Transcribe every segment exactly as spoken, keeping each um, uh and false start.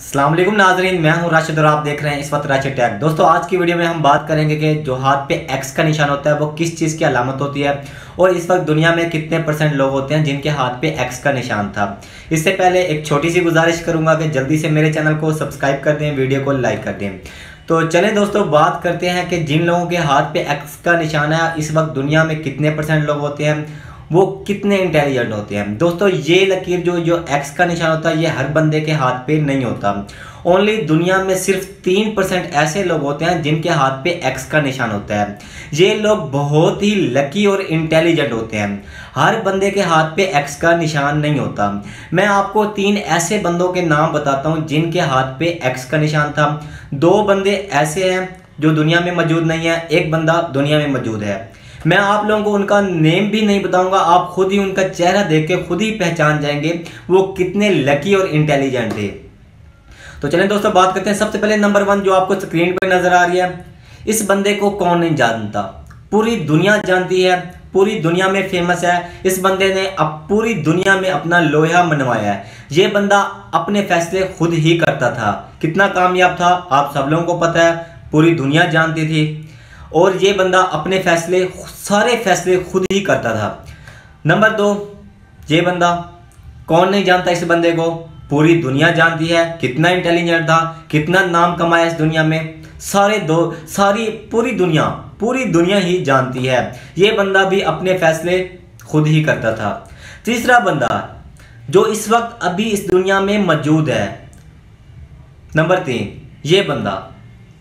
अस्सलाम वालेकुम नाजरीन, मैं हूं राशिद और आप देख रहे हैं इस वक्त राशिद टेक। दोस्तों, आज की वीडियो में हम बात करेंगे कि जो हाथ पे एक्स का निशान होता है वो किस चीज़ की अलामत होती है और इस वक्त दुनिया में कितने परसेंट लोग होते हैं जिनके हाथ पे एक्स का निशान था। इससे पहले एक छोटी सी गुजारिश करूंगा कि जल्दी से मेरे चैनल को सब्सक्राइब कर दें, वीडियो को लाइक कर दें। तो चलें दोस्तों, बात करते हैं कि जिन लोगों के हाथ पे एक्स का निशान है इस वक्त दुनिया में कितने परसेंट लोग होते हैं, वो कितने इंटेलिजेंट होते हैं। दोस्तों, ये लकीर जो जो एक्स का निशान होता है ये हर बंदे के हाथ पे नहीं होता। ओनली दुनिया में सिर्फ तीन परसेंट ऐसे लोग होते हैं जिनके हाथ पे एक्स का निशान होता है। ये लोग बहुत ही लकी और इंटेलिजेंट होते हैं। हर बंदे के हाथ पे एक्स का निशान नहीं होता। मैं आपको तीन ऐसे बंदों के नाम बताता हूँ जिनके हाथ पे एक्स का निशान था। दो बंदे ऐसे हैं जो दुनिया में मौजूद नहीं है, एक बंदा दुनिया में मौजूद है। मैं आप लोगों को उनका नेम भी नहीं बताऊंगा, आप खुद ही उनका चेहरा देख के खुद ही पहचान जाएंगे वो कितने लकी और इंटेलिजेंट थे। तो चलें दोस्तों, बात करते हैं। सबसे पहले नंबर वन जो आपको स्क्रीन पर नजर आ रही है, इस बंदे को कौन नहीं जानता, पूरी दुनिया जानती है, पूरी दुनिया में फेमस है। इस बंदे ने अब पूरी दुनिया में अपना लोहा मनवाया है। ये बंदा अपने फैसले खुद ही करता था, कितना कामयाब था आप सब लोगों को पता है, पूरी दुनिया जानती थी। और ये बंदा अपने फैसले सारे फैसले खुद ही करता था। नंबर दो, ये बंदा कौन नहीं जानता, इस बंदे को पूरी दुनिया जानती है, कितना इंटेलिजेंट था, कितना नाम कमाया इस दुनिया में, सारे दो सारी पूरी दुनिया पूरी दुनिया ही जानती है। ये बंदा भी अपने फैसले खुद ही करता था। तीसरा बंदा जो इस वक्त अभी इस दुनिया में मौजूद है, नंबर तीन, ये बंदा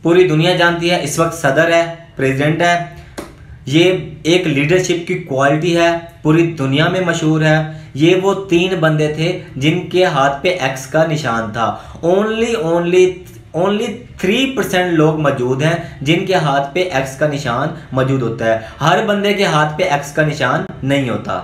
पूरी दुनिया जानती है, इस वक्त सदर है, प्रेसिडेंट है। ये एक लीडरशिप की क्वालिटी है, पूरी दुनिया में मशहूर है। ये वो तीन बंदे थे जिनके हाथ पे एक्स का निशान था। Only only only three percent लोग मौजूद हैं जिनके हाथ पे एक्स का निशान मौजूद होता है। हर बंदे के हाथ पे एक्स का निशान नहीं होता।